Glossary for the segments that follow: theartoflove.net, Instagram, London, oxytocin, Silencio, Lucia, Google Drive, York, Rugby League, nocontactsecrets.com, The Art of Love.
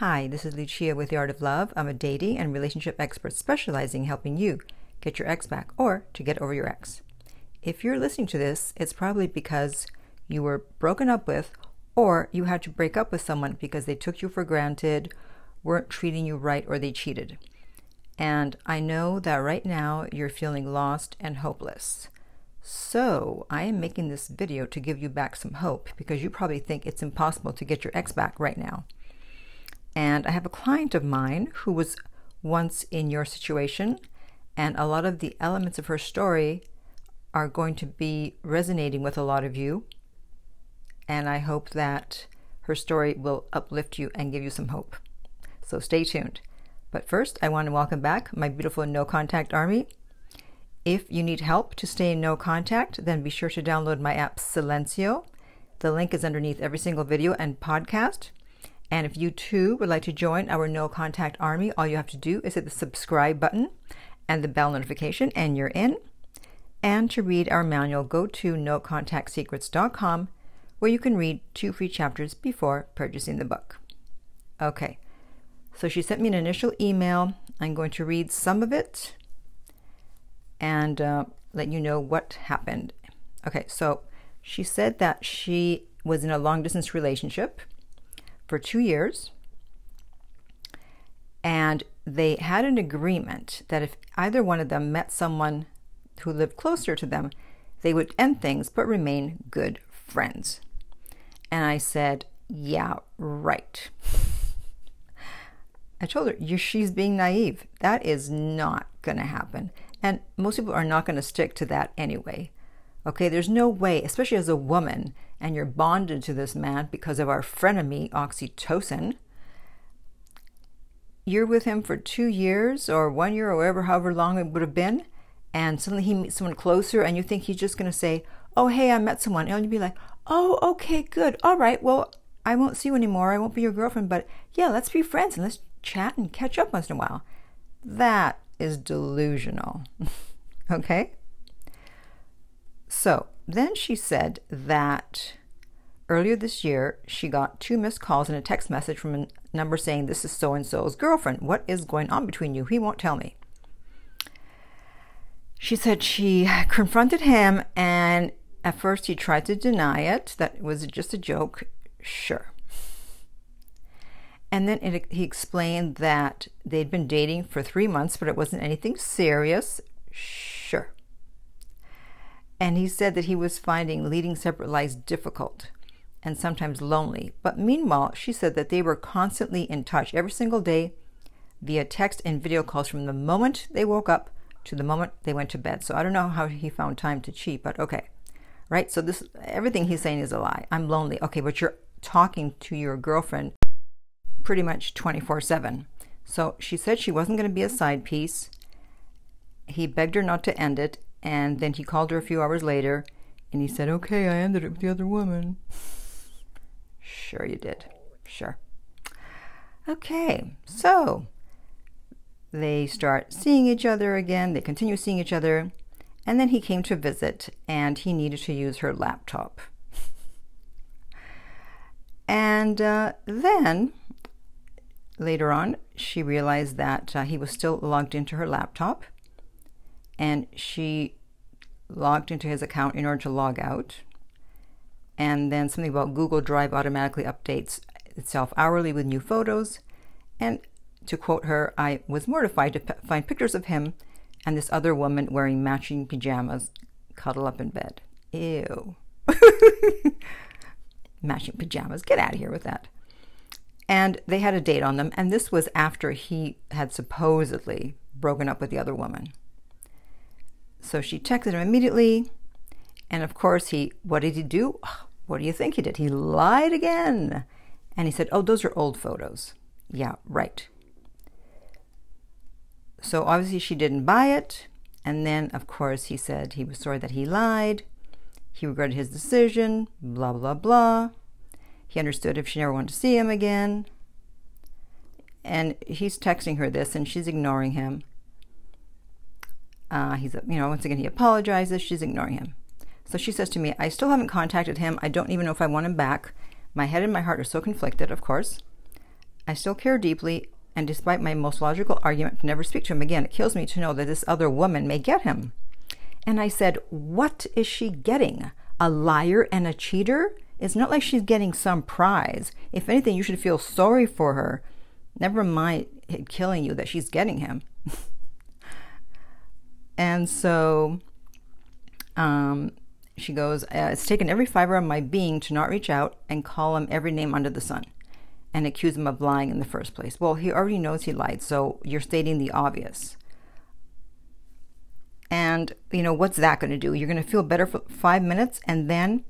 Hi, this is Lucia with The Art of Love. I'm a dating and relationship expert specializing in helping you get your ex back or to get over your ex. If you're listening to this, it's probably because you were broken up with or you had to break up with someone because they took you for granted, weren't treating you right, or they cheated. And I know that right now you're feeling lost and hopeless. So I am making this video to give you back some hope because you probably think it's impossible to get your ex back right now. And I have a client of mine who was once in your situation, and a lot of the elements of her story are going to be resonating with a lot of you. And I hope that her story will uplift you and give you some hope. So stay tuned. But first, I want to welcome back my beautiful No Contact Army. If you need help to stay in no contact, then be sure to download my app Silencio. The link is underneath every single video and podcast. And if you too would like to join our No Contact Army, all you have to do is hit the subscribe button and the bell notification and you're in. And to read our manual, go to nocontactsecrets.com where you can read 2 free chapters before purchasing the book. Okay, so she sent me an initial email. I'm going to read some of it and let you know what happened. Okay, so she said that she was in a long-distance relationship for 2 years, and they had an agreement that if either one of them met someone who lived closer to them, they would end things but remain good friends. And I said, yeah, right. I told her, she's being naive. That is not gonna happen. And most people are not going to stick to that anyway. Okay, there's no way, especially as a woman, and you're bonded to this man because of our frenemy, oxytocin. You're with him for 2 years or 1 year or whatever, however long it would have been, and suddenly he meets someone closer and you think he's just going to say, oh, hey, I met someone. And you'd be like, oh, okay, good. All right, well, I won't see you anymore. I won't be your girlfriend, but yeah, let's be friends and let's chat and catch up once in a while. That is delusional. Okay? So then she said that earlier this year, she got 2 missed calls and a text message from a number saying, this is so-and-so's girlfriend. What is going on between you? He won't tell me. She said she confronted him, and at first he tried to deny it, that it was just a joke. Sure. And then he explained that they'd been dating for 3 months, but it wasn't anything serious. Sure. And he said that he was finding leading separate lives difficult and sometimes lonely. But meanwhile, she said that they were constantly in touch every single day via text and video calls from the moment they woke up to the moment they went to bed. So I don't know how he found time to cheat, but okay. Right? So this, everything he's saying is a lie. I'm lonely. Okay, but you're talking to your girlfriend pretty much 24/7. So she said she wasn't going to be a side piece. He begged her not to end it, and then he called her a few hours later and he said, okay, I ended it with the other woman. Sure you did. Sure. Okay, so they start seeing each other again. They continue seeing each other, and then he came to visit and he needed to use her laptop. And then later on, she realized that he was still logged into her laptop, and she logged into his account in order to log out. And then something about Google Drive automatically updates itself hourly with new photos. And to quote her, I was mortified to find pictures of him and this other woman wearing matching pajamas, cuddle up in bed. Ew. Matching pajamas, get out of here with that. And they had a date on them, and this was after he had supposedly broken up with the other woman. So she texted him immediately, and of course what did he do? What do you think he did? He lied again. And he said, oh, those are old photos. Yeah, right. So obviously she didn't buy it, and then of course he said he was sorry that he lied, he regretted his decision, blah, blah, blah. He understood if she never wanted to see him again. And he's texting her this and she's ignoring him. He's, once again, he apologizes. She's ignoring him. So she says to me, I still haven't contacted him. I don't even know if I want him back. My head and my heart are so conflicted, of course. I still care deeply, and despite my most logical argument to never speak to him again, it kills me to know that this other woman may get him. And I said, what is she getting? A liar and a cheater? It's not like she's getting some prize. If anything, you should feel sorry for her. Never mind it killing you that she's getting him. And so she goes, it's taken every fiber of my being to not reach out and call him every name under the sun and accuse him of lying in the first place. Well, he already knows he lied, so you're stating the obvious. And, you know, what's that going to do? You're going to feel better for 5 minutes, and then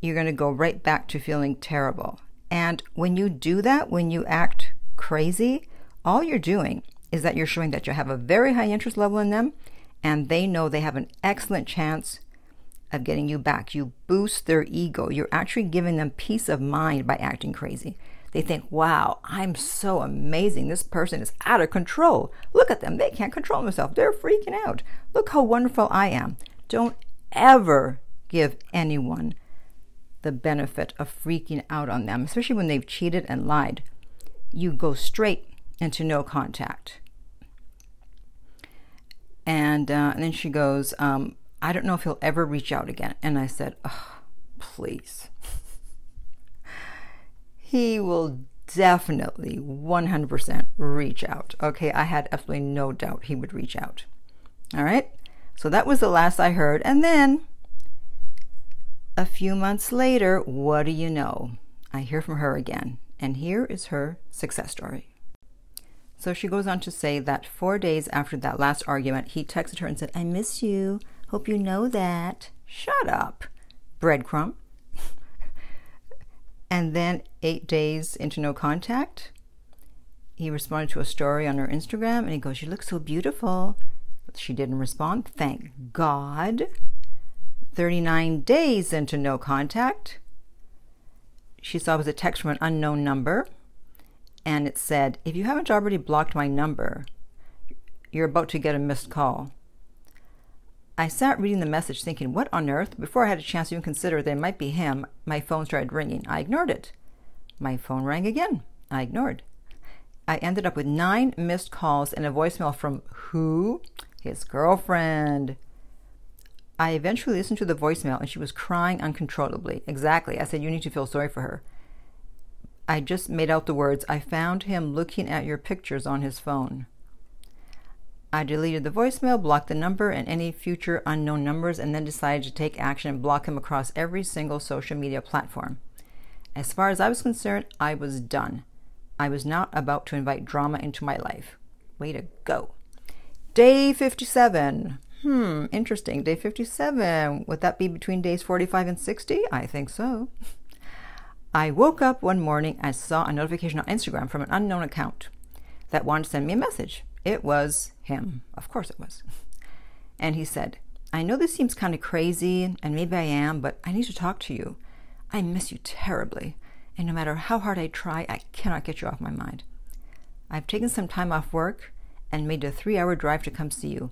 you're going to go right back to feeling terrible. And when you do that, when you act crazy, all you're doing is that you're showing that you have a very high interest level in them, and they know they have an excellent chance of getting you back. You boost their ego. You're actually giving them peace of mind by acting crazy. They think, wow, I'm so amazing. This person is out of control. Look at them. They can't control themselves. They're freaking out. Look how wonderful I am. Don't ever give anyone the benefit of freaking out on them, especially when they've cheated and lied. You go straight into no contact. And then she goes, I don't know if he'll ever reach out again. And I said, oh, please. He will definitely 100% reach out. Okay, I had absolutely no doubt he would reach out. All right, so that was the last I heard. And then a few months later, what do you know? I hear from her again. And here is her success story. So she goes on to say that 4 days after that last argument, he texted her and said, I miss you. Hope you know that. Shut up, breadcrumb. And then 8 days into no contact, he responded to a story on her Instagram, and he goes, you look so beautiful. She didn't respond. Thank God. 39 days into no contact, she saw it was a text from an unknown number, and it said, if you haven't already blocked my number, you're about to get a missed call. I sat reading the message thinking, what on earth? Before I had a chance to even consider that it might be him, my phone started ringing. I ignored it. My phone rang again. I ignored. I ended up with 9 missed calls and a voicemail from who? His girlfriend. I eventually listened to the voicemail, and she was crying uncontrollably. Exactly. I said, you need to feel sorry for her. I just made out the words, I found him looking at your pictures on his phone. I deleted the voicemail, blocked the number and any future unknown numbers, and then decided to take action and block him across every single social media platform. As far as I was concerned, I was done. I was not about to invite drama into my life. Way to go. Day 57. Interesting. Day 57. Would that be between days 45 and 60? I think so. I woke up one morning and saw a notification on Instagram from an unknown account that wanted to send me a message. It was him. Of course it was. And he said, I know this seems kind of crazy, and maybe I am, but I need to talk to you. I miss you terribly, and no matter how hard I try, I cannot get you off my mind. I've taken some time off work and made a 3-hour drive to come see you.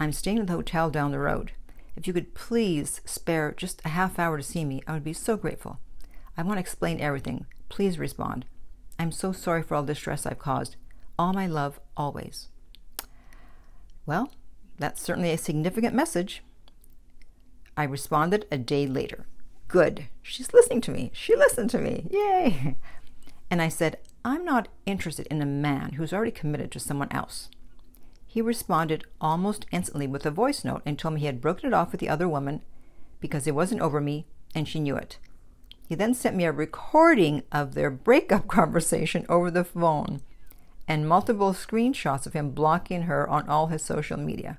I'm staying at the hotel down the road. If you could please spare just a half hour to see me, I would be so grateful. I want to explain everything. Please respond. I'm so sorry for all the stress I've caused. All my love, always. Well, that's certainly a significant message. I responded a day later. Good. She's listening to me. She listened to me. Yay. And I said, I'm not interested in a man who's already committed to someone else. He responded almost instantly with a voice note and told me he had broken it off with the other woman because it wasn't over me and she knew it. He then sent me a recording of their breakup conversation over the phone, and multiple screenshots of him blocking her on all his social media.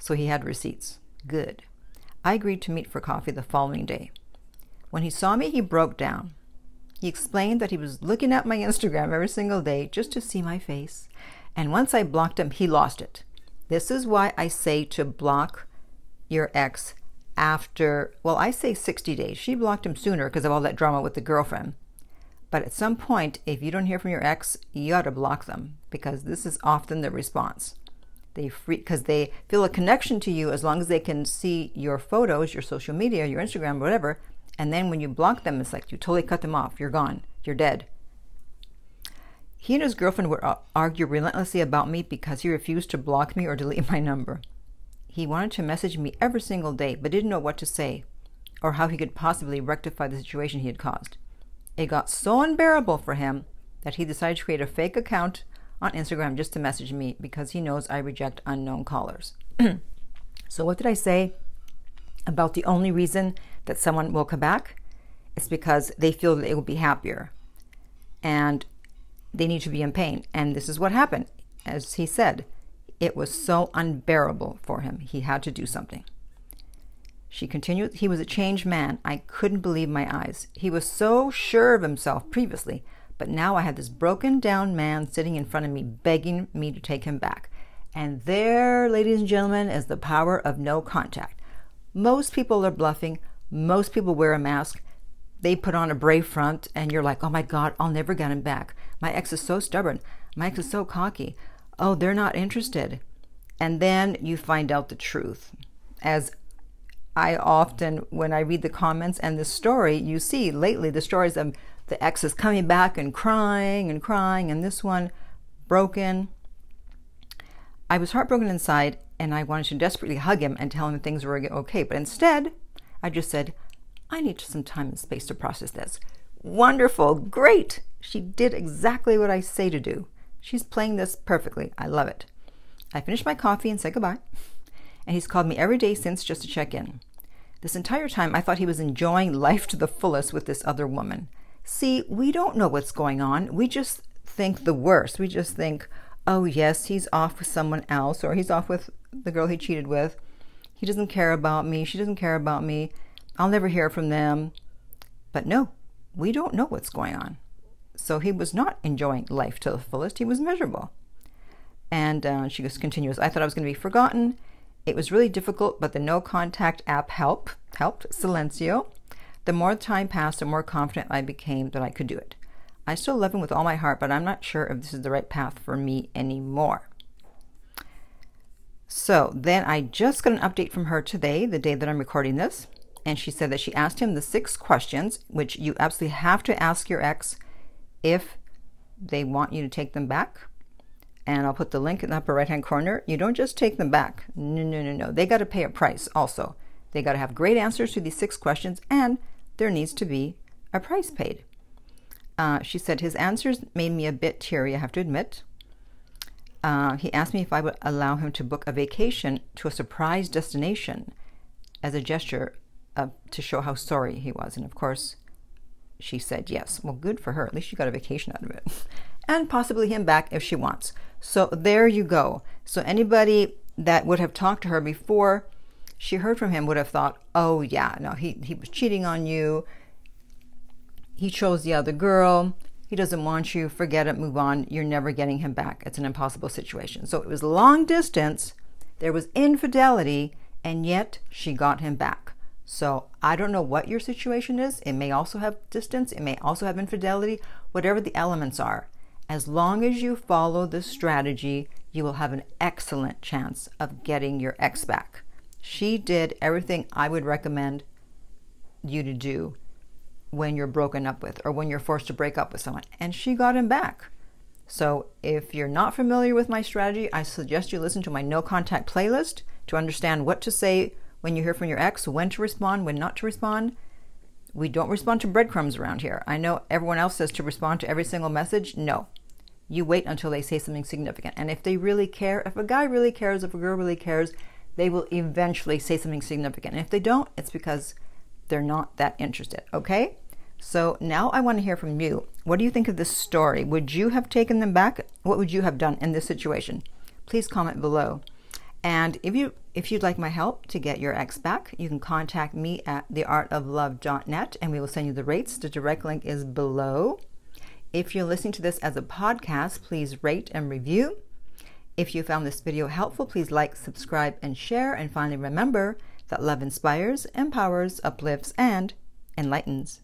So he had receipts. Good. I agreed to meet for coffee the following day. When he saw me, he broke down. He explained that he was looking at my Instagram every single day just to see my face. And once I blocked him, he lost it. This is why I say to block your ex after, well, I say 60 days. She blocked him sooner because of all that drama with the girlfriend. But at some point, if you don't hear from your ex, you ought to block them, because this is often the response. Because they feel a connection to you as long as they can see your photos, your social media, your Instagram, whatever. And then when you block them, it's like you totally cut them off. You're gone. You're dead. He and his girlfriend would argue relentlessly about me because he refused to block me or delete my number. He wanted to message me every single day, but didn't know what to say or how he could possibly rectify the situation he had caused. It got so unbearable for him that he decided to create a fake account on Instagram just to message me because he knows I reject unknown callers. So what did I say about the only reason that someone will come back? It's because they feel that they will be happier and they need to be in pain. And this is what happened. As he said, it was so unbearable for him. He had to do something. She continued, he was a changed man. I couldn't believe my eyes. He was so sure of himself previously, but now I had this broken down man sitting in front of me, begging me to take him back. And there, ladies and gentlemen, is the power of no contact. Most people are bluffing. Most people wear a mask. They put on a brave front and you're like, oh my God, I'll never get him back. My ex is so stubborn. My ex is so cocky. Oh, they're not interested. And then you find out the truth. As I often, when I read the comments and the story, you see lately the stories of the ex is coming back and crying and crying, and this one broken. I was heartbroken inside and I wanted to desperately hug him and tell him things were okay. But instead, I just said, I need some time and space to process this. Wonderful, great. She did exactly what I say to do. She's playing this perfectly. I love it. I finished my coffee and said goodbye. And he's called me every day since just to check in. This entire time, I thought he was enjoying life to the fullest with this other woman. See, we don't know what's going on. We just think the worst. We just think, oh yes, he's off with someone else, or he's off with the girl he cheated with. He doesn't care about me. She doesn't care about me. I'll never hear from them. But no, we don't know what's going on. So he was not enjoying life to the fullest. He was miserable. And she just continues, I thought I was going to be forgotten. It was really difficult, but the no contact app helped, Silencio. The more time passed, the more confident I became that I could do it. I still love him with all my heart, but I'm not sure if this is the right path for me anymore. So then I just got an update from her today, the day that I'm recording this. And she said that she asked him the 6 questions, which you absolutely have to ask your ex if they want you to take them back. And I'll put the link in the upper right hand corner. You don't just take them back. No, no, no, no. They got to pay a price also. They got to have great answers to these 6 questions, and there needs to be a price paid. She said, his answers made me a bit teary, I have to admit. He asked me if I would allow him to book a vacation to a surprise destination as a gesture to show how sorry he was. And of course, she said yes. Well, good for her. At least she got a vacation out of it. And possibly him back if she wants. So there you go. So anybody that would have talked to her before she heard from him would have thought, oh yeah, no, he was cheating on you. He chose the other girl. He doesn't want you. Forget it. Move on. You're never getting him back. It's an impossible situation. So it was long distance. There was infidelity, and yet she got him back. So I don't know what your situation is. It may also have distance. It may also have infidelity, whatever the elements are. As long as you follow this strategy, you will have an excellent chance of getting your ex back. She did everything I would recommend you to do when you're broken up with, or when you're forced to break up with someone, and she got him back. So if you're not familiar with my strategy, I suggest you listen to my no contact playlist to understand what to say when you hear from your ex, when to respond, when not to respond. We don't respond to breadcrumbs around here. I know everyone else says to respond to every single message. No, you wait until they say something significant. And if they really care, if a guy really cares, if a girl really cares, they will eventually say something significant. And if they don't, it's because they're not that interested, okay? So now I want to hear from you. What do you think of this story? Would you have taken them back? What would you have done in this situation? Please comment below. And if you'd like my help to get your ex back, you can contact me at theartoflove.net, and we will send you the rates. The direct link is below. If you're listening to this as a podcast, please rate and review. If you found this video helpful, please like, subscribe, and share. And finally, remember that love inspires, empowers, uplifts, and enlightens.